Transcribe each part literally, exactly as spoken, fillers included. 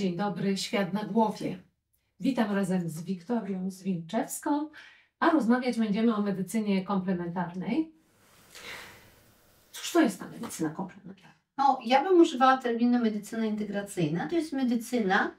Dzień dobry, świat na głowie. Witam razem z Wiktorią Zwinczewską, a rozmawiać będziemy o medycynie komplementarnej. Cóż to jest ta medycyna komplementarna? No, ja bym używała terminu medycyna integracyjna. To jest medycyna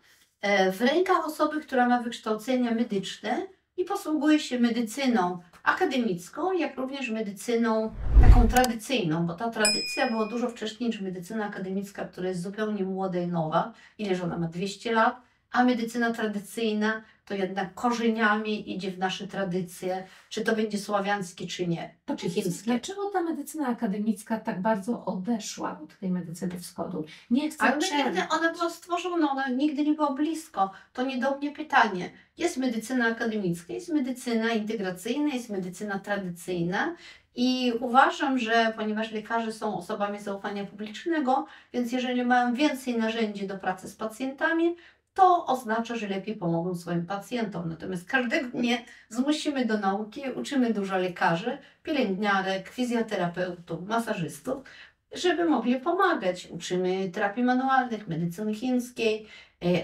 w rękach osoby, która ma wykształcenie medyczne i posługuje się medycyną akademicką, jak również medycyną taką tradycyjną, bo ta tradycja była dużo wcześniej niż medycyna akademicka, która jest zupełnie młoda i nowa, ileż ona ma dwieście lat, a medycyna tradycyjna to jednak korzeniami idzie w nasze tradycje, czy to będzie słowiańskie, czy nie, czy chińskie. Dlaczego ta medycyna akademicka tak bardzo odeszła od tej medycyny wschodu? Nie chcę Ale nigdy ona była stworzona, ona nigdy nie była blisko. To nie do mnie pytanie. Jest medycyna akademicka, jest medycyna integracyjna, jest medycyna tradycyjna. I uważam, że ponieważ lekarze są osobami zaufania publicznego, więc jeżeli mają więcej narzędzi do pracy z pacjentami, to oznacza, że lepiej pomogą swoim pacjentom. Natomiast każdego dnia zmusimy do nauki, uczymy dużo lekarzy, pielęgniarek, fizjoterapeutów, masażystów, żeby mogli pomagać. Uczymy terapii manualnych, medycyny chińskiej,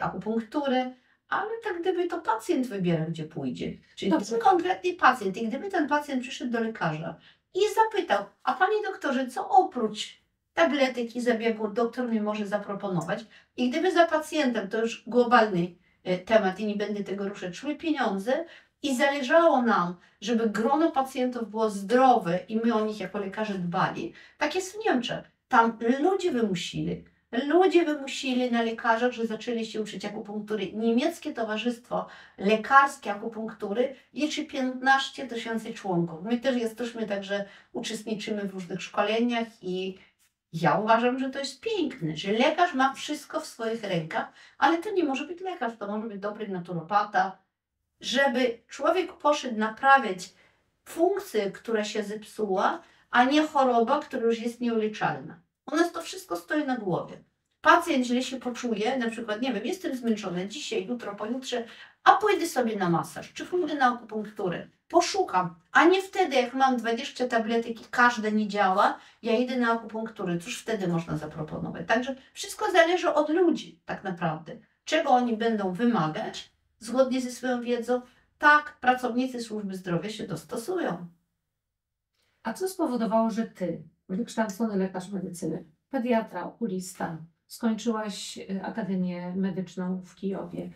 akupunktury, ale tak gdyby to pacjent wybiera, gdzie pójdzie. Czyli to jest konkretny pacjent i gdyby ten pacjent przyszedł do lekarza i zapytał, a panie doktorze, co oprócz tabletek i zabiegów doktor mi może zaproponować. I gdyby za pacjentem, to już globalny temat i nie będę tego ruszać, szły pieniądze i zależało nam, żeby grono pacjentów było zdrowe i my o nich jako lekarze dbali. Tak jest w Niemczech. Tam ludzie wymusili, ludzie wymusili na lekarzach, że zaczęli się uczyć akupunktury. Niemieckie Towarzystwo Lekarskie Akupunktury liczy piętnaście tysięcy członków. My też jesteśmy, także uczestniczymy w różnych szkoleniach i ja uważam, że to jest piękne, że lekarz ma wszystko w swoich rękach, ale to nie może być lekarz, to może być dobry naturopata. Żeby człowiek poszedł naprawiać funkcję, która się zepsuła, a nie choroba, która już jest nieuleczalna. U nas to wszystko stoi na głowie. Pacjent źle się poczuje, na przykład, nie wiem, jestem zmęczony dzisiaj, jutro, pojutrze, a pójdę sobie na masaż, czy pójdę na akupunkturę. Poszukam, a nie wtedy, jak mam dwadzieścia tabletek i każda nie działa, ja idę na akupunkturę. Cóż wtedy można zaproponować? Także wszystko zależy od ludzi tak naprawdę. Czego oni będą wymagać, zgodnie ze swoją wiedzą, tak pracownicy służby zdrowia się dostosują. A co spowodowało, że ty, wykształcony lekarz medycyny, pediatra, okulista, skończyłaś Akademię Medyczną w Kijowie.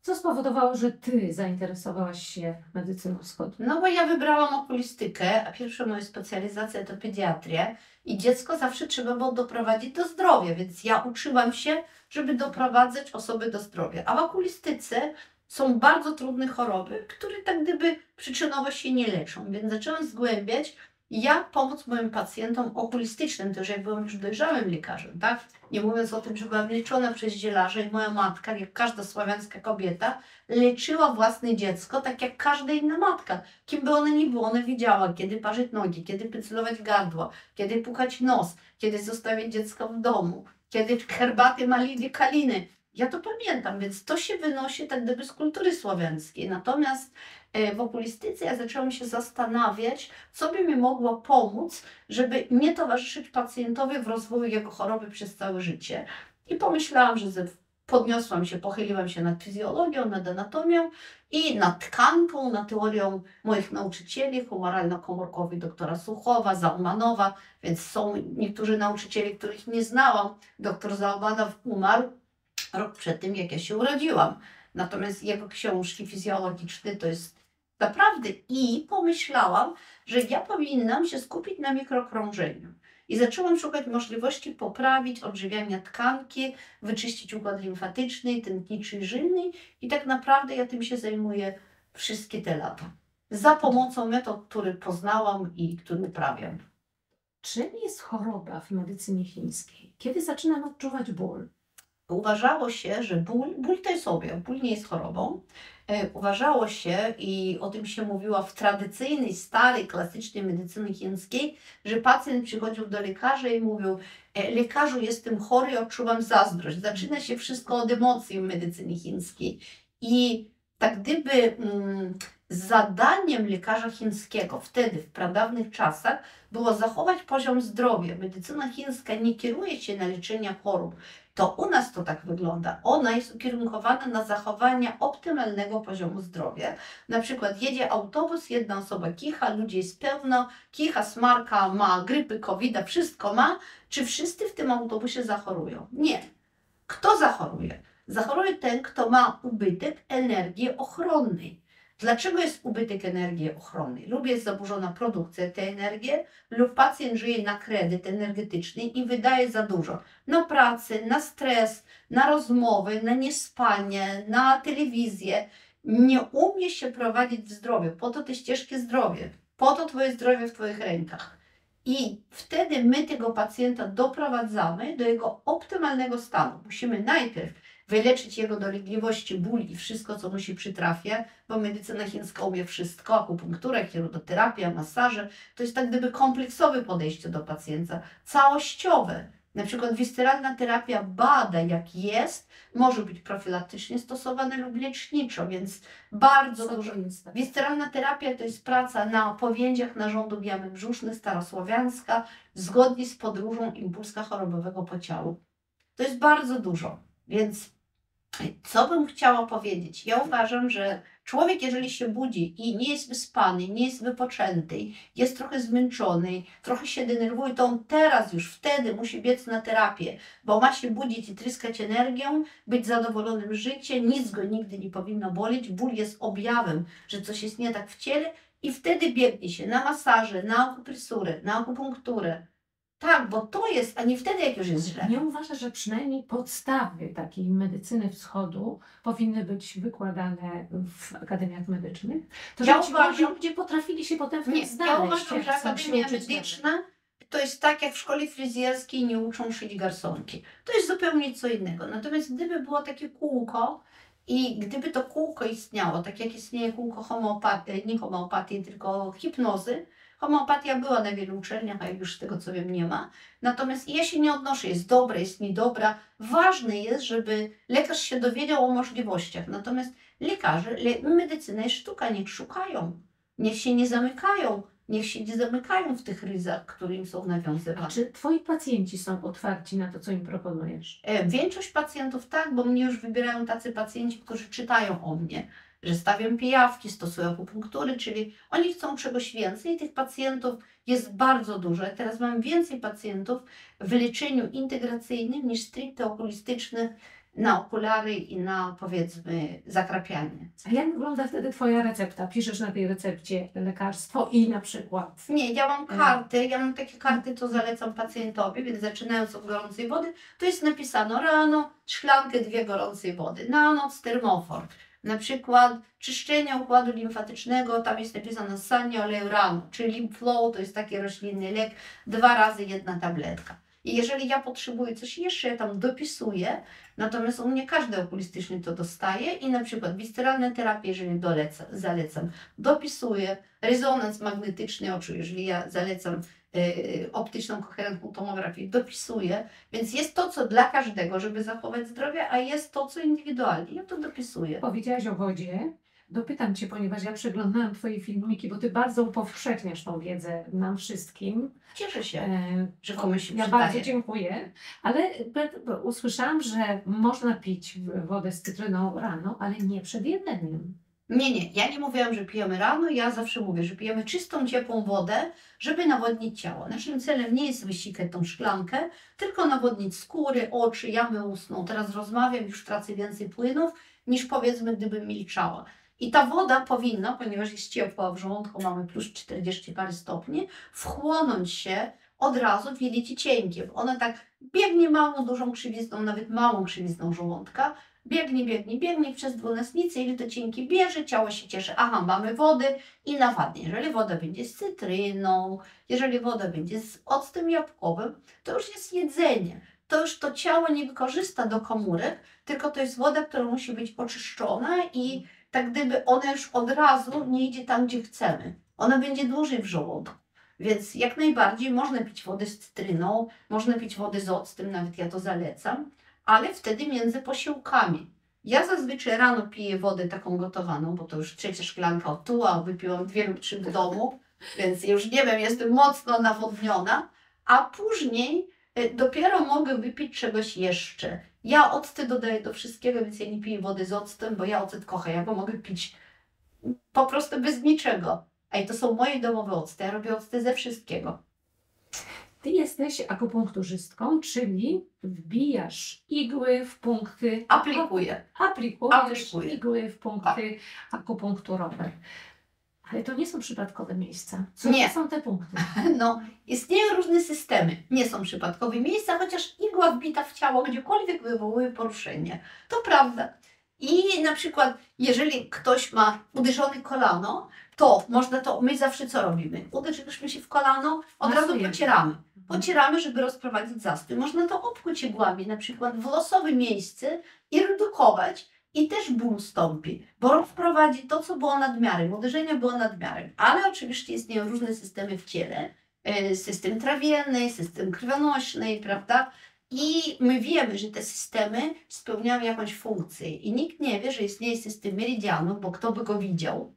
Co spowodowało, że ty zainteresowałaś się medycyną wschodnią? No bo ja wybrałam okulistykę, a pierwsza moja specjalizacja to pediatria i dziecko zawsze trzeba było doprowadzić do zdrowia, więc ja uczyłam się, żeby doprowadzać osoby do zdrowia. A w okulistyce są bardzo trudne choroby, które tak gdyby przyczynowo się nie leczą, więc zaczęłam zgłębiać, jak pomóc moim pacjentom okulistycznym, też jak byłam już dojrzałym lekarzem, tak? Nie mówiąc o tym, że byłam leczona przez zielarzy i moja matka, jak każda słowiańska kobieta, leczyła własne dziecko, tak jak każda inna matka. Kim by ona nie była, ona wiedziała, kiedy parzyć nogi, kiedy pędzlować gardło, kiedy pukać nos, kiedy zostawić dziecko w domu, kiedy herbaty maliny, kaliny. Ja to pamiętam, więc to się wynosi tak gdyby z kultury słowiańskiej. Natomiast w okulistyce ja zaczęłam się zastanawiać, co by mi mogło pomóc, żeby nie towarzyszyć pacjentowi w rozwoju jego choroby przez całe życie. I pomyślałam, że podniosłam się, pochyliłam się nad fizjologią, nad anatomią i nad tkanką, nad teorią moich nauczycieli, humoralno-komórkowi doktora Suchowa, Zaumanowa, więc są niektórzy nauczyciele, których nie znałam. Doktor Zaumanow umarł rok przed tym, jak ja się urodziłam. Natomiast jego książki fizjologiczne to jest naprawdę. I pomyślałam, że ja powinnam się skupić na mikrokrążeniu. I zaczęłam szukać możliwości poprawić odżywiania tkanki, wyczyścić układ limfatyczny, tętniczy i żylny. I tak naprawdę ja tym się zajmuję wszystkie te lata. Za pomocą metod, które poznałam i które uprawiam. Czym jest choroba w medycynie chińskiej? Kiedy zaczynam odczuwać ból? Uważało się, że ból, ból to jest objaw, ból nie jest chorobą. Uważało się i o tym się mówiło w tradycyjnej, starej, klasycznej medycyny chińskiej, że pacjent przychodził do lekarza i mówił: lekarzu, jestem chory, odczuwam zazdrość. Zaczyna się wszystko od emocji w medycynie chińskiej. I tak gdyby mm, zadaniem lekarza chińskiego wtedy, w pradawnych czasach, było zachować poziom zdrowia. Medycyna chińska nie kieruje się na leczenie chorób, to u nas to tak wygląda. Ona jest ukierunkowana na zachowanie optymalnego poziomu zdrowia. Na przykład jedzie autobus, jedna osoba kicha, ludzi jest pełno, kicha, smarka, ma grypy, kowida, wszystko ma. Czy wszyscy w tym autobusie zachorują? Nie. Kto zachoruje? Zachoruje ten, kto ma ubytek energii ochronnej. Dlaczego jest ubytek energii ochronnej? Lub jest zaburzona produkcja tej energii, lub pacjent żyje na kredyt energetyczny i wydaje za dużo. Na pracę, na stres, na rozmowy, na niespanie, na telewizję. Nie umie się prowadzić w zdrowiu. Po to te ścieżki zdrowia. Po to twoje zdrowie w twoich rękach. I wtedy my tego pacjenta doprowadzamy do jego optymalnego stanu. Musimy najpierw wyleczyć jego dolegliwości, ból i wszystko, co mu się przytrafia, bo medycyna chińska umie wszystko, akupunkturę, hirudoterapia, masaże. To jest tak gdyby kompleksowe podejście do pacjenta, całościowe. Na przykład wisceralna terapia bada, jak jest, może być profilaktycznie stosowana lub leczniczo, więc bardzo dużo. Wisceralna terapia to jest praca na powięziach narządów jamy brzusznej, starosłowiańska, zgodnie z podróżą impulsa chorobowego po ciału. To jest bardzo dużo, więc co bym chciała powiedzieć? Ja uważam, że człowiek, jeżeli się budzi i nie jest wyspany, nie jest wypoczęty, jest trochę zmęczony, trochę się denerwuje, to on teraz już wtedy musi biec na terapię, bo ma się budzić i tryskać energią, być zadowolonym z życia, nic go nigdy nie powinno bolić, ból jest objawem, że coś jest nie tak w ciele i wtedy biegnie się na masaże, na akupresurę, na akupunkturę. Tak, bo to jest, a nie wtedy, jak już jest źle. Nie uważasz, że przynajmniej podstawy takiej medycyny wschodu powinny być wykładane w akademiach medycznych? To ja uważam, gdzie potrafili się potem w tym znaleźć. Ja uważam, że akademia medyczna to jest tak, jak w szkole fryzjerskiej nie uczą szyć garsonki. To jest zupełnie co innego. Natomiast gdyby było takie kółko, i gdyby to kółko istniało, tak jak istnieje kółko homeopatii, nie homeopatii, tylko hipnozy, homeopatia była na wielu uczelniach, a już z tego co wiem nie ma. Natomiast ja się nie odnoszę, jest dobra, jest niedobra. Ważne jest, żeby lekarz się dowiedział o możliwościach. Natomiast lekarze, le medycyna i sztuka niech szukają, niech się nie zamykają, niech się nie zamykają w tych ryzach, które im są nawiązywane. A czy twoi pacjenci są otwarci na to, co im proponujesz? E, większość pacjentów tak, bo mnie już wybierają tacy pacjenci, którzy czytają o mnie, że stawiam pijawki, stosuję akupunktury, czyli oni chcą czegoś więcej. Tych pacjentów jest bardzo dużo. Teraz mam więcej pacjentów w leczeniu integracyjnym niż stricte okulistycznych na okulary i na, powiedzmy, zakrapianie. A jak wygląda wtedy twoja recepta? Piszesz na tej recepcie lekarstwo i na przykład... Nie, ja mam karty, ja mam takie karty, co zalecam pacjentowi, więc zaczynając od gorącej wody, to jest napisano rano, szklankę dwie gorącej wody, na noc termofor. Na przykład czyszczenie układu limfatycznego, tam jest napisane ssanie oleju rano, czyli Lymph Flow, to jest taki roślinny lek, dwa razy jedna tabletka. I jeżeli ja potrzebuję coś jeszcze, ja tam dopisuję, natomiast u mnie każdy okulistyczny to dostaje i na przykład wisceralne terapie, jeżeli dolecam, zalecam, dopisuję, rezonans magnetyczny oczu, jeżeli ja zalecam yy, optyczną koherentną tomografię, dopisuję, więc jest to, co dla każdego, żeby zachować zdrowie, a jest to, co indywidualnie, ja to dopisuję. Powiedziałaś o wodzie. Dopytam cię, ponieważ ja przeglądałam twoje filmiki, bo ty bardzo upowszechniasz tą wiedzę nam wszystkim. Cieszę się, e, że komuś się Ja przydaje. Bardzo dziękuję, ale usłyszałam, że można pić wodę z cytryną rano, ale nie przed jedzeniem. Nie, nie, ja nie mówiłam, że pijemy rano, ja zawsze mówię, że pijemy czystą, ciepłą wodę, żeby nawodnić ciało. Naszym celem nie jest wysikać tą szklankę, tylko nawodnić skóry, oczy, jamy ustną. Teraz rozmawiam, już tracę więcej płynów, niż powiedzmy, gdybym milczała. I ta woda powinna, ponieważ jest ciepła w żołądku, mamy plus czterdzieści parę stopni, wchłonąć się od razu w jelicie cienkie. Ona tak biegnie małą, dużą krzywizną, nawet małą krzywizną żołądka. Biegnie, biegnie, biegnie przez dwunastnicę, jelito cienkie bierze, ciało się cieszy. Aha, mamy wodę i nawadnie. Jeżeli woda będzie z cytryną, jeżeli woda będzie z octem jabłkowym, to już jest jedzenie. To już to ciało nie wykorzysta do komórek, tylko to jest woda, która musi być oczyszczona i tak gdyby ona już od razu nie idzie tam, gdzie chcemy. Ona będzie dłużej w żołądku. Więc jak najbardziej można pić wodę z cytryną, można pić wodę z octem, nawet ja to zalecam, ale wtedy między posiłkami. Ja zazwyczaj rano piję wodę taką gotowaną, bo to już trzecia szklanka otuła, wypiłam dwie lub trzy w domu, więc już nie wiem, jestem mocno nawodniona, a później dopiero mogę wypić czegoś jeszcze. Ja octy dodaję do wszystkiego, więc ja nie piję wody z octem, bo ja ocet kocham, ja go mogę pić po prostu bez niczego. Ej, to są moje domowe octy, ja robię octy ze wszystkiego. Ty jesteś akupunkturzystką, czyli wbijasz igły w punkty... Aplikuję. Aplikujesz Aplikuję. igły w punkty A. akupunkturowe. Ale to nie są przypadkowe miejsca. Co nie. to są te punkty? No, istnieją różne systemy. Nie są przypadkowe miejsca, chociaż igła wbita w ciało gdziekolwiek wywołuje poruszenie. To prawda. I na przykład, jeżeli ktoś ma uderzone kolano, to można to, my zawsze co robimy? Uderzyliśmy się w kolano, od razu pocieramy. Pocieramy, żeby rozprowadzić zastój. Można to obkuć igłami, na przykład w losowe miejsce i redukować, i też ból stąpi, bo rozprowadzi to, co było nadmiarem, uderzenie było nadmiarem. Ale oczywiście istnieją różne systemy w ciele, system trawienny, system krwionośny, prawda? I my wiemy, że te systemy spełniają jakąś funkcję i nikt nie wie, że istnieje system meridianów, bo kto by go widział,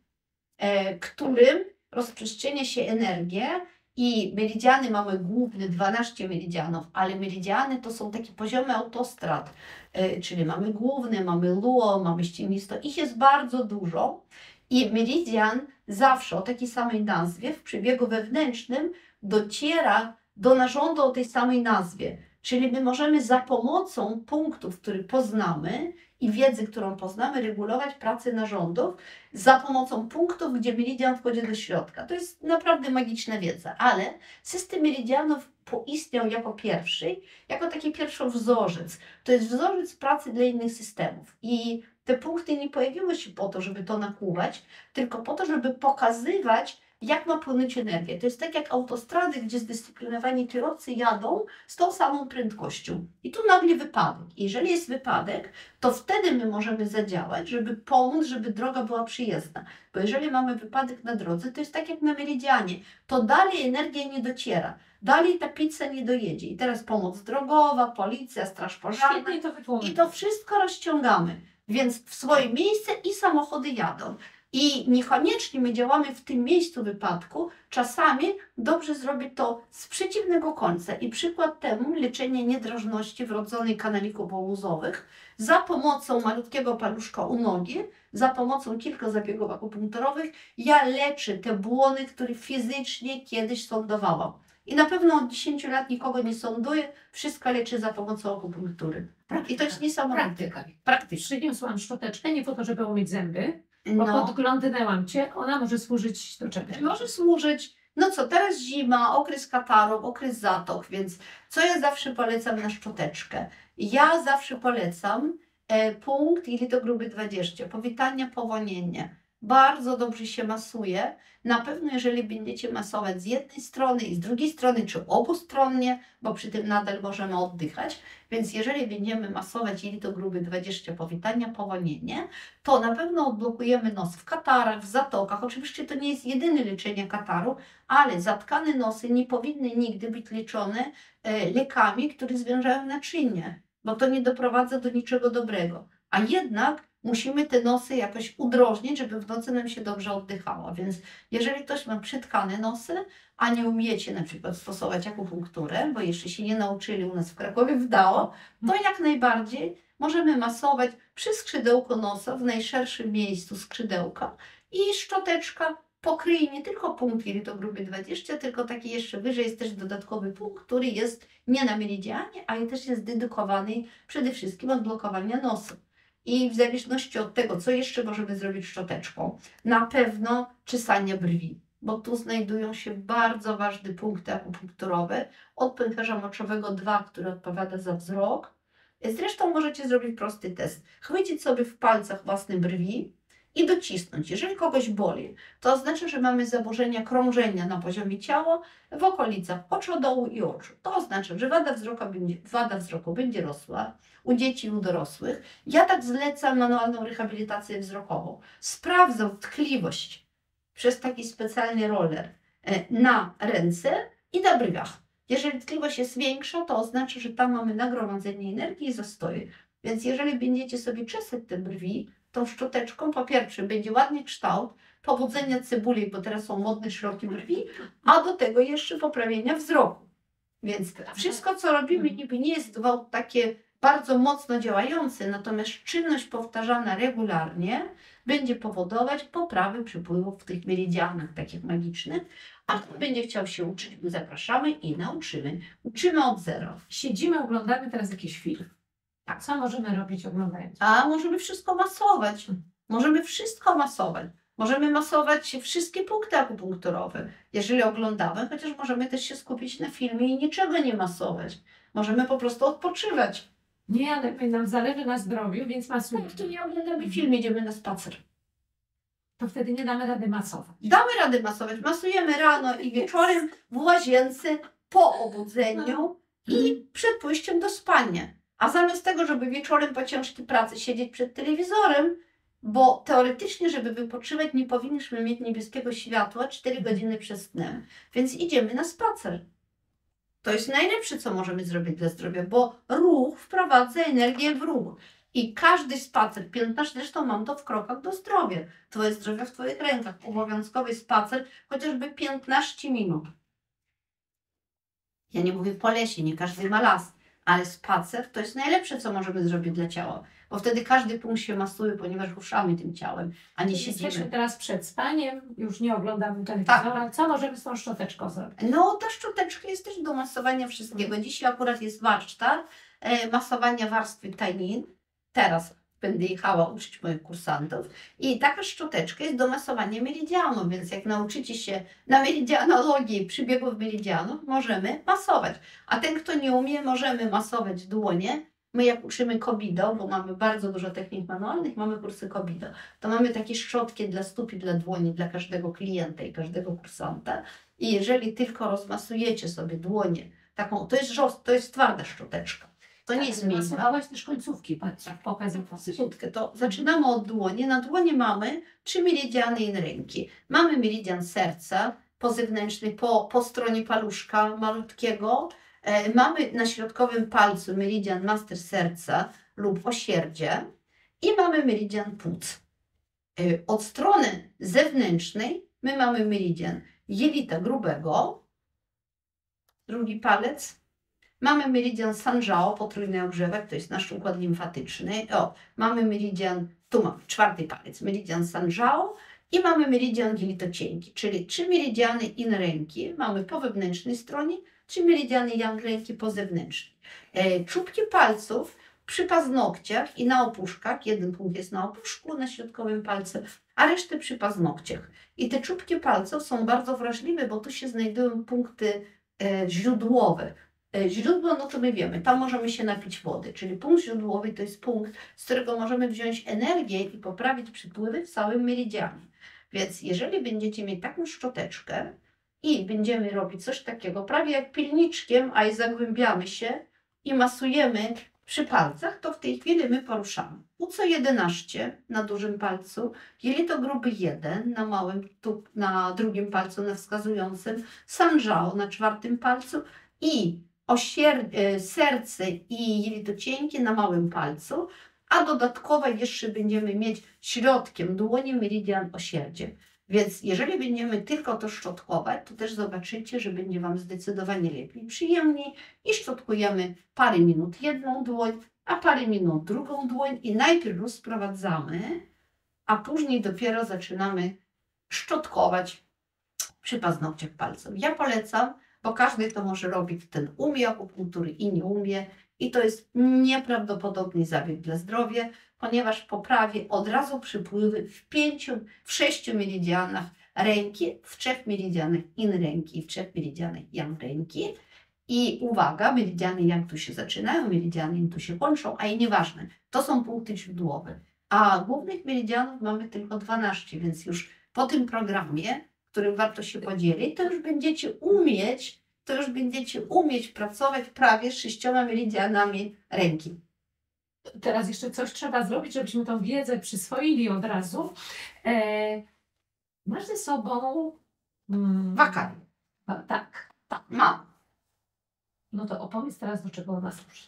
e, którym rozprzestrzenia się energia i meridiany mamy główne dwanaście meridianów, ale meridiany to są takie poziomy autostrad, e, czyli mamy główne, mamy luo, mamy ścienisto, ich jest bardzo dużo i meridian zawsze o takiej samej nazwie w przebiegu wewnętrznym dociera do narządu o tej samej nazwie. Czyli my możemy za pomocą punktów, które poznamy i wiedzy, którą poznamy, regulować pracę narządów za pomocą punktów, gdzie meridian wchodzi do środka. To jest naprawdę magiczna wiedza, ale system meridianów poistniał jako pierwszy, jako taki pierwszowzorzec. To jest wzorzec pracy dla innych systemów. I te punkty nie pojawiły się po to, żeby to nakłuwać, tylko po to, żeby pokazywać, jak ma płynąć energię. To jest tak jak autostrady, gdzie zdyscyplinowani kierowcy jadą z tą samą prędkością. I tu nagle wypadek. I jeżeli jest wypadek, to wtedy my możemy zadziałać, żeby pomóc, żeby droga była przyjezdna. Bo jeżeli mamy wypadek na drodze, to jest tak jak na meridianie. To dalej energia nie dociera. Dalej ta pizza nie dojedzie. I teraz pomoc drogowa, policja, straż pożarna. Świetnie to wytłumaczy. I to wszystko rozciągamy. Więc w swoje miejsce i samochody jadą. I niekoniecznie my działamy w tym miejscu wypadku, czasami dobrze zrobić to z przeciwnego końca. I przykład temu leczenie niedrożności wrodzonej kanalików połuzowych za pomocą malutkiego paluszka u nogi, za pomocą kilku zabiegów akupunkturowych ja leczę te błony, które fizycznie kiedyś sądowałam. I na pewno od dziesięciu lat nikogo nie sąduję, wszystko leczy za pomocą akupunktury. Praktyka. I to jest niesamowite. Praktyka. Praktyka. Przyniosłam szczoteczkę nie po to, żeby umyć zęby, bo no. podglądnęłam Cię, ona może służyć do czegoś. Może służyć, no co, teraz zima, okres katarów, okres zatok, więc co ja zawsze polecam na szczoteczkę? Ja zawsze polecam e, punkt jelitogruby dwadzieścia, powitanie, powonienie. Bardzo dobrze się masuje. Na pewno jeżeli będziecie masować z jednej strony i z drugiej strony, czy obustronnie, bo przy tym nadal możemy oddychać, więc jeżeli będziemy masować jelitogruby dwadzieścia powitania, powonienie, to na pewno odblokujemy nos w katarach, w zatokach. Oczywiście to nie jest jedyne leczenie kataru, ale zatkane nosy nie powinny nigdy być leczone e, lekami, które zwężają naczynie, bo to nie doprowadza do niczego dobrego. A jednak musimy te nosy jakoś udrożnić, żeby w nocy nam się dobrze oddychało. Więc jeżeli ktoś ma przytkane nosy, a nie umiecie na przykład stosować akupunkturę, bo jeszcze się nie nauczyli u nas w Krakowie w D A O, to jak najbardziej możemy masować przy skrzydełku nosa, w najszerszym miejscu skrzydełka i szczoteczka pokryje nie tylko punkt jelitogruby dwadzieścia, tylko taki jeszcze wyżej jest też dodatkowy punkt, który jest nie na meridianie, ale też jest dedykowany przede wszystkim od blokowania nosu. I w zależności od tego, co jeszcze możemy zrobić szczoteczką, na pewno czesanie brwi, bo tu znajdują się bardzo ważne punkty akupunkturowe, od pęcherza moczowego dwa, który odpowiada za wzrok. Zresztą możecie zrobić prosty test. Chwycić sobie w palcach własne brwi i docisnąć. Jeżeli kogoś boli, to oznacza, że mamy zaburzenia krążenia na poziomie ciała, w okolicach oczodołu i oczu. To oznacza, że wada wzroku będzie, wada wzroku będzie rosła u dzieci i u dorosłych. Ja tak zlecam manualną rehabilitację wzrokową. Sprawdzam tkliwość przez taki specjalny roller na ręce i na brwiach. Jeżeli tkliwość jest większa, to oznacza, że tam mamy nagromadzenie energii i zastoje. Więc jeżeli będziecie sobie czesać te brwi, tą szczoteczką, po pierwsze, będzie ładny kształt pobudzenia cebuli, bo teraz są modne środki brwi, a do tego jeszcze poprawienia wzroku. Więc wszystko, co robimy, niby nie jest takie bardzo mocno działające, natomiast czynność powtarzana regularnie będzie powodować poprawę przepływów w tych meridianach takich magicznych. A kto będzie chciał się uczyć, zapraszamy i nauczymy. Uczymy od zera. Siedzimy, oglądamy teraz jakiś film. Tak, co możemy robić oglądając? A możemy wszystko masować. Możemy wszystko masować. Możemy masować wszystkie punkty akupunkturowe, jeżeli oglądamy, chociaż możemy też się skupić na filmie i niczego nie masować. Możemy po prostu odpoczywać. Nie, ale nam zależy na zdrowiu, więc masujemy. Tak, to nie oglądamy film, idziemy na spacer. To wtedy nie damy rady masować. Damy rady masować. Masujemy rano i wieczorem w łazience po obudzeniu i przed pójściem do spania. A zamiast tego, żeby wieczorem po ciężkiej pracy siedzieć przed telewizorem, bo teoretycznie, żeby wypoczywać, nie powinniśmy mieć niebieskiego światła cztery godziny przed snem. Więc idziemy na spacer. To jest najlepsze, co możemy zrobić dla zdrowia, bo ruch wprowadza energię w ruch. I każdy spacer, piętnaście, zresztą mam to w krokach do zdrowia. Twoje zdrowie w Twoich rękach. Obowiązkowy spacer, chociażby piętnaście minut. Ja nie mówię po lesie, nie każdy ma las, ale spacer to jest najlepsze, co możemy zrobić dla ciała. Bo wtedy każdy punkt się masuje, ponieważ ruszamy tym ciałem, a nie siedzimy. Jesteśmy teraz przed spaniem, już nie oglądamy telewizora. Tak. Co możemy z tą szczoteczką zrobić? No, ta szczoteczka jest też do masowania wszystkiego. Dzisiaj akurat jest warsztat e, masowania warstwy tanin. Teraz będę jechała uczyć moich kursantów. I taka szczoteczka jest do masowania meridianów, więc jak nauczycie się na meridianologii przybiegów meridianów, możemy masować. A ten, kto nie umie, możemy masować dłonie. My jak uczymy kobido, bo mamy bardzo dużo technik manualnych, mamy kursy kobido, to mamy takie szczotki dla stóp i dla dłoni, dla każdego klienta i każdego kursanta. I jeżeli tylko rozmasujecie sobie dłonie, taką, to jest żost, to jest twarda szczoteczka. To tak, nie jest miękka. Masowałaś też końcówki, patrz, pokazę końcówkę. To zaczynamy od dłoni. Na dłoni mamy trzy meridiany in ręki. Mamy meridian serca, pozewnętrzny, po, po stronie paluszka malutkiego. Mamy na środkowym palcu meridian master serca lub osierdzie i mamy meridian płuc. Od strony zewnętrznej my mamy meridian jelita grubego, drugi palec. Mamy meridian sanżao, potrójny ogrzewek, to jest nasz układ limfatyczny. O, mamy meridian, tu mamy czwarty palec, meridian sanżao. I mamy meridian jelitocienki, czyli trzy meridiany in ręki mamy po wewnętrznej stronie, trzy meridiany yang ręki po zewnętrznej. E, czubki palców przy paznokciach i na opuszkach, jeden punkt jest na opuszku, na środkowym palcu, a resztę przy paznokciach. I te czubki palców są bardzo wrażliwe, bo tu się znajdują punkty e, źródłowe. E, źródło, no to my wiemy, tam możemy się napić wody, czyli punkt źródłowy to jest punkt, z którego możemy wziąć energię i poprawić przypływy w całym meridianie. Więc jeżeli będziecie mieć taką szczoteczkę i będziemy robić coś takiego prawie jak pilniczkiem, a i zagłębiamy się i masujemy przy palcach, to w tej chwili my poruszamy. U co jedenaście na dużym palcu, jelito gruby jeden na małym, tu na drugim palcu, na wskazującym, sanżao na czwartym palcu i osierdzie, serce i jelito cienkie na małym palcu. A dodatkowo jeszcze będziemy mieć środkiem dłoni meridian osierdzie. Więc jeżeli będziemy tylko to szczotkować, to też zobaczycie, że będzie Wam zdecydowanie lepiej, przyjemniej. I szczotkujemy parę minut jedną dłoń, a parę minut drugą dłoń i najpierw rozprowadzamy, a później dopiero zaczynamy szczotkować przy paznokciach palców. Ja polecam, bo każdy to może robić, ten umie akupunktury i nie umie. I to jest nieprawdopodobny zabieg dla zdrowia, ponieważ poprawi od razu przypływy w pięciu, w sześciu meridianach ręki, w trzech meridianach in ręki i w trzech meridianach yang ręki. I uwaga, meridiany yang tu się zaczynają, meridiany in tu się kończą, a i nieważne, to są punkty źródłowe. A głównych meridianów mamy tylko dwanaście, więc już po tym programie, którym warto się podzielić, to już będziecie umieć to już będziecie umieć pracować prawie z sześcioma meridianami ręki. Teraz jeszcze coś trzeba zrobić, żebyśmy tą wiedzę przyswoili od razu. E, masz ze sobą... Mm, wakary. A, tak. Tak, mam. No to opowiedz teraz, do czego ona służy.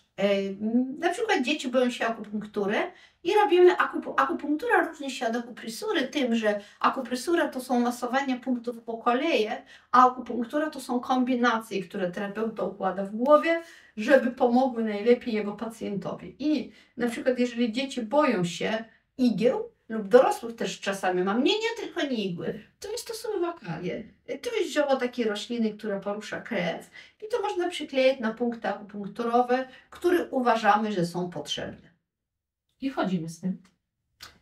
Na przykład dzieci boją się akupunktury i robimy akupu akupunktura różni się od akupresury tym, że akupresura to są masowania punktów po kolei, a akupunktura to są kombinacje, które terapeuta układa w głowie, żeby pomogły najlepiej jego pacjentowi. I na przykład jeżeli dzieci boją się igieł, lub dorosłych też czasami mam, nie, nie tylko nie igły, to jest to są wakalie. To jest zioło takiej rośliny, która porusza krew i to można przykleić na punkty akupunkturowe, które uważamy, że są potrzebne. I chodzimy z tym?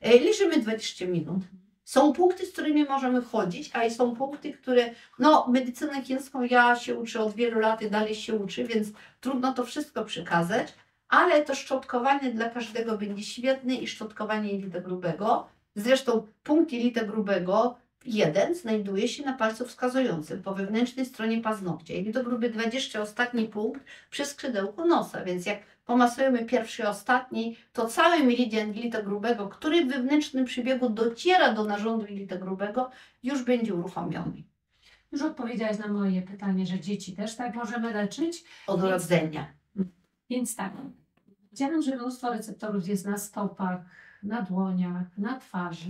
Liczymy dwadzieścia minut. Są punkty, z którymi możemy chodzić, a są punkty, które, no medycynę chińską ja się uczę od wielu lat i dalej się uczę, więc trudno to wszystko przekazać. Ale to szczotkowanie dla każdego będzie świetne i szczotkowanie jelita grubego. Zresztą punkt jelita grubego jeden znajduje się na palcu wskazującym po wewnętrznej stronie paznokcia. Jelito gruby dwadzieścia, ostatni punkt przy skrzydełku nosa. Więc jak pomasujemy pierwszy i ostatni, to cały meridian jelita grubego, który w wewnętrznym przebiegu dociera do narządu jelita grubego, już będzie uruchomiony. Już odpowiedziałaś na moje pytanie, że dzieci też tak możemy leczyć? Od urodzenia. Więc tak, wiedziałam, że mnóstwo receptorów jest na stopach, na dłoniach, na twarzy,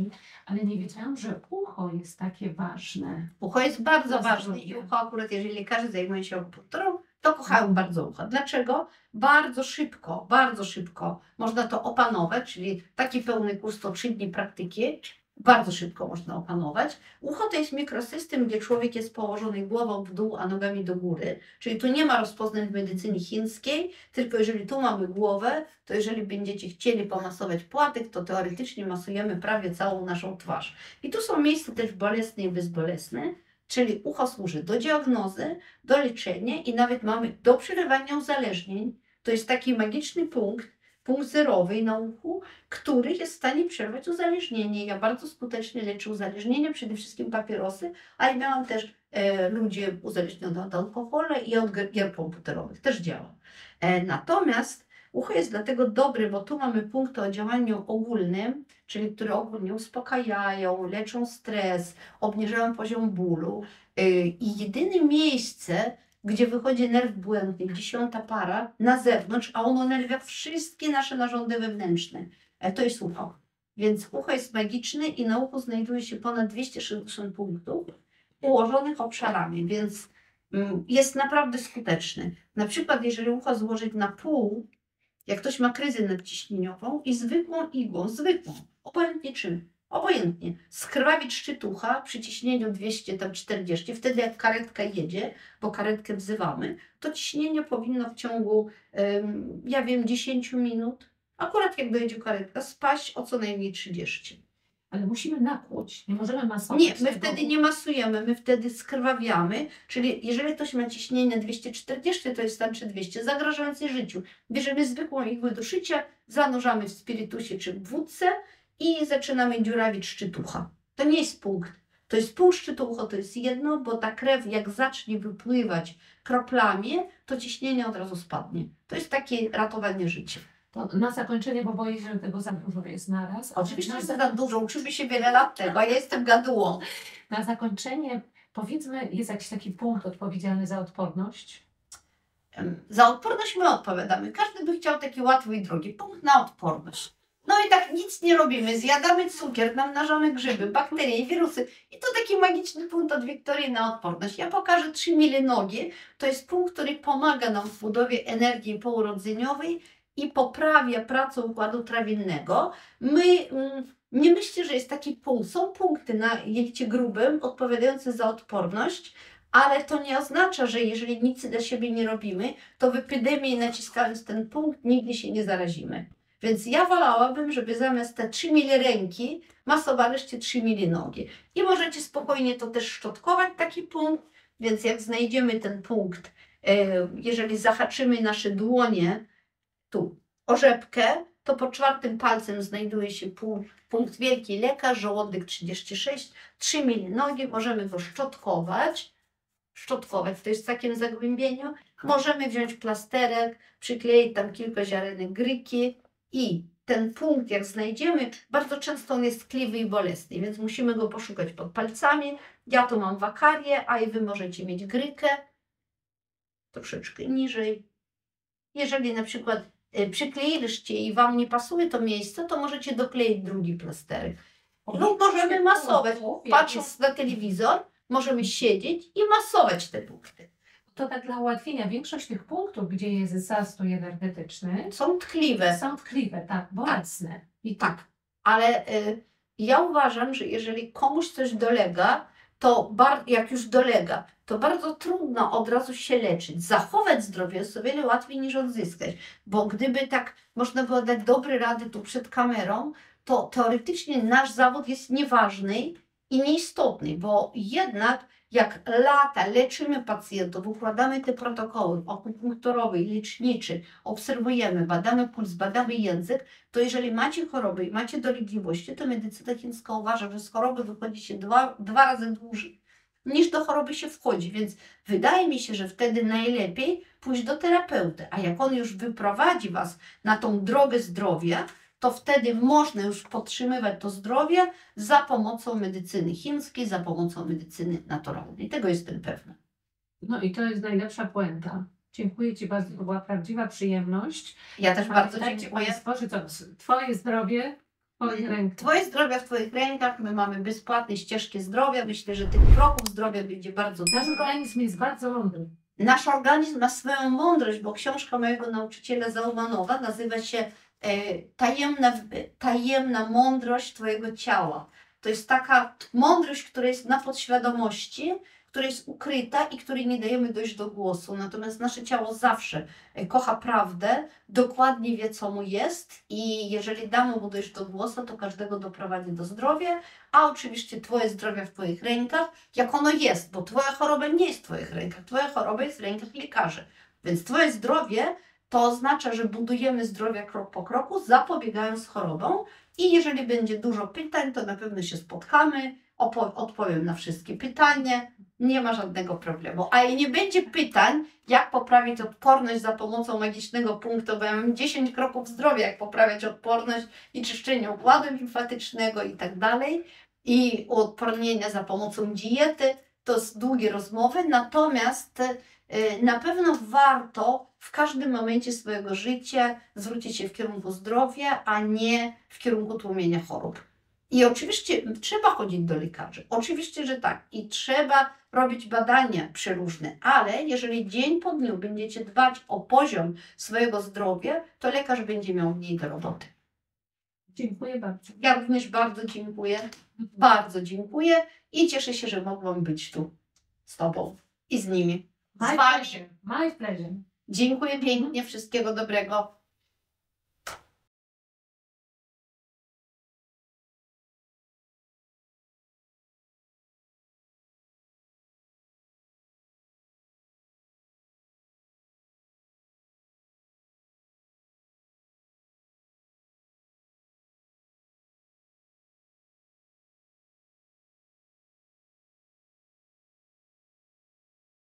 ale nie wiedziałam, że ucho jest takie ważne. Ucho jest bardzo ważne i ucho akurat, jeżeli lekarze zajmują się akupunkturą, to kochają bardzo ucho. Dlaczego? Bardzo szybko, bardzo szybko można to opanować, czyli taki pełny kurs to trzy dni praktyki. Bardzo szybko można opanować. Ucho to jest mikrosystem, gdzie człowiek jest położony głową w dół, a nogami do góry. Czyli tu nie ma rozpoznań w medycynie chińskiej, tylko jeżeli tu mamy głowę, to jeżeli będziecie chcieli pomasować płatek, to teoretycznie masujemy prawie całą naszą twarz. I tu są miejsca też bolesne i bezbolesne, czyli ucho służy do diagnozy, do leczenia i nawet mamy do przerywania uzależnień. To jest taki magiczny punkt, punkt zerowy na uchu, który jest w stanie przerwać uzależnienie. Ja bardzo skutecznie leczę uzależnienie, przede wszystkim papierosy, ale miałam też e, ludzi uzależnionych od alkoholu i od gier komputerowych. Też działa. E, natomiast ucho jest dlatego dobre, bo tu mamy punkty o działaniu ogólnym, czyli które ogólnie uspokajają, leczą stres, obniżają poziom bólu e, i jedyne miejsce, gdzie wychodzi nerw błędny, dziesiąta para, na zewnątrz, a ono nerwia wszystkie nasze narządy wewnętrzne. To jest ucho. Więc ucho jest magiczne i na uchu znajduje się ponad dwieście sześćdziesiąt punktów ułożonych obszarami, więc jest naprawdę skuteczny. Na przykład, jeżeli ucho złożyć na pół, jak ktoś ma kryzę nadciśnieniową i zwykłą igłą, zwykłą, obojętnie czym, obojętnie, skrwawić szczyt ucha przy ciśnieniu dwieście czterdzieści, wtedy jak karetka jedzie, bo karetkę wzywamy, to ciśnienie powinno w ciągu, um, ja wiem, dziesięciu minut, akurat jak dojedzie karetka, spaść o co najmniej trzydzieści. Ale musimy nakłuć, nie możemy masować. Nie, my wtedy nie masujemy, my wtedy skrwawiamy, czyli jeżeli ktoś ma ciśnienie dwieście czterdzieści, to jest znaczy dwieście, zagrażającej życiu. Bierzemy zwykłą igłę do szycia, zanurzamy w spirytusie czy w wódce, i zaczynamy dziurawić szczyt ucha. To nie jest punkt. To jest pół szczytu ucha, to jest jedno, bo ta krew jak zacznie wypływać kroplami, to ciśnienie od razu spadnie. To jest takie ratowanie życia. To na zakończenie, bo boję się, że tego za dużo jest naraz. Oczywiście na za... za dużo, uczymy się wiele lat tego, a ja jestem gadułą. Na zakończenie, powiedzmy, jest jakiś taki punkt odpowiedzialny za odporność? Za odporność my odpowiadamy. Każdy by chciał taki łatwy i drogi punkt na odporność. No i tak nic nie robimy, zjadamy cukier, namnażamy grzyby, bakterie i wirusy. I to taki magiczny punkt od Wiktorii na odporność. Ja pokażę trzy mile nogi. To jest punkt, który pomaga nam w budowie energii pourodzeniowej i poprawia pracę układu trawiennego. My mm, nie myślę, że jest taki punkt. Są punkty na jelicie grubym odpowiadające za odporność, ale to nie oznacza, że jeżeli nic dla siebie nie robimy, to w epidemii naciskając ten punkt nigdy się nie zarazimy. Więc ja wolałabym, żeby zamiast te trzy mile ręki masowałyście trzy mile nogi. I możecie spokojnie to też szczotkować, taki punkt. Więc jak znajdziemy ten punkt, jeżeli zahaczymy nasze dłonie tu o rzepkę, to pod czwartym palcem znajduje się punkt, punkt wielki lekarz, żołądek trzydzieści sześć, trzy mile nogi, możemy go szczotkować. Szczotkować, to jest w takim zagłębieniu. Możemy wziąć plasterek, przykleić tam kilka ziarenek gryki. I ten punkt, jak znajdziemy, bardzo często on jest tkliwy i bolesny, więc musimy go poszukać pod palcami. Ja tu mam wakarię, a i wy możecie mieć grykę. Troszeczkę niżej. Jeżeli na przykład przykleiliście i wam nie pasuje to miejsce, to możecie dokleić drugi plasterek. No możemy masować, patrząc na telewizor, możemy siedzieć i masować te punkty. To tak dla ułatwienia. Większość tych punktów, gdzie jest zastój energetyczny, są tkliwe. Są tkliwe, tak, bolesne. Tak. I tak, ale y, ja uważam, że jeżeli komuś coś dolega, to bar jak już dolega, to bardzo trudno od razu się leczyć. Zachować zdrowie jest o wiele łatwiej niż odzyskać, bo gdyby tak można było dać dobre rady tu przed kamerą, to teoretycznie nasz zawód jest nieważny i nieistotny, bo jednak jak lata leczymy pacjentów, układamy te protokoły akupunkturowe i leczniczy, obserwujemy, badamy puls, badamy język, to jeżeli macie choroby i macie dolegliwości, to medycyna chińska uważa, że z choroby wychodzi się dwa, dwa razy dłużej niż do choroby się wchodzi, więc wydaje mi się, że wtedy najlepiej pójść do terapeuty, a jak on już wyprowadzi was na tą drogę zdrowia, to wtedy można już podtrzymywać to zdrowie za pomocą medycyny chińskiej, za pomocą medycyny naturalnej. Tego jestem pewna. No i to jest najlepsza puenta. Dziękuję ci bardzo, to była prawdziwa przyjemność. Ja też bardzo dziękuję. Twoje zdrowie w twoich rękach. Twoje zdrowie w twoich rękach. My mamy bezpłatne ścieżki zdrowia. Myślę, że tych kroków zdrowia będzie bardzo dużo. Nasz organizm jest bardzo mądry. Nasz organizm ma swoją mądrość, bo książka mojego nauczyciela Zaumanowa nazywa się Tajemna, tajemna mądrość twojego ciała. To jest taka mądrość, która jest na podświadomości, która jest ukryta i której nie dajemy dojść do głosu. Natomiast nasze ciało zawsze kocha prawdę, dokładnie wie, co mu jest i jeżeli damy mu dojść do głosu, to każdego doprowadzi do zdrowia, a oczywiście twoje zdrowie w twoich rękach, jak ono jest, bo twoja choroba nie jest w twoich rękach, twoja choroba jest w rękach lekarzy. Więc twoje zdrowie to oznacza, że budujemy zdrowie krok po kroku, zapobiegając chorobom i jeżeli będzie dużo pytań, to na pewno się spotkamy, odpowiem na wszystkie pytania, nie ma żadnego problemu. A i nie będzie pytań, jak poprawić odporność za pomocą magicznego punktu, bo ja mam dziesięć kroków zdrowia, jak poprawiać odporność i czyszczenie układu limfatycznego i tak dalej i uodpornienia za pomocą diety, to są długie rozmowy, natomiast na pewno warto w każdym momencie swojego życia zwrócić się w kierunku zdrowia, a nie w kierunku tłumienia chorób. I oczywiście trzeba chodzić do lekarzy, oczywiście, że tak, i trzeba robić badania przeróżne, ale jeżeli dzień po dniu będziecie dbać o poziom swojego zdrowia, to lekarz będzie miał mniej do roboty. Dziękuję bardzo. Ja również bardzo dziękuję, bardzo dziękuję i cieszę się, że mogłam być tu z tobą i z nimi. My pleasure. My pleasure. Dziękuję pięknie, wszystkiego dobrego.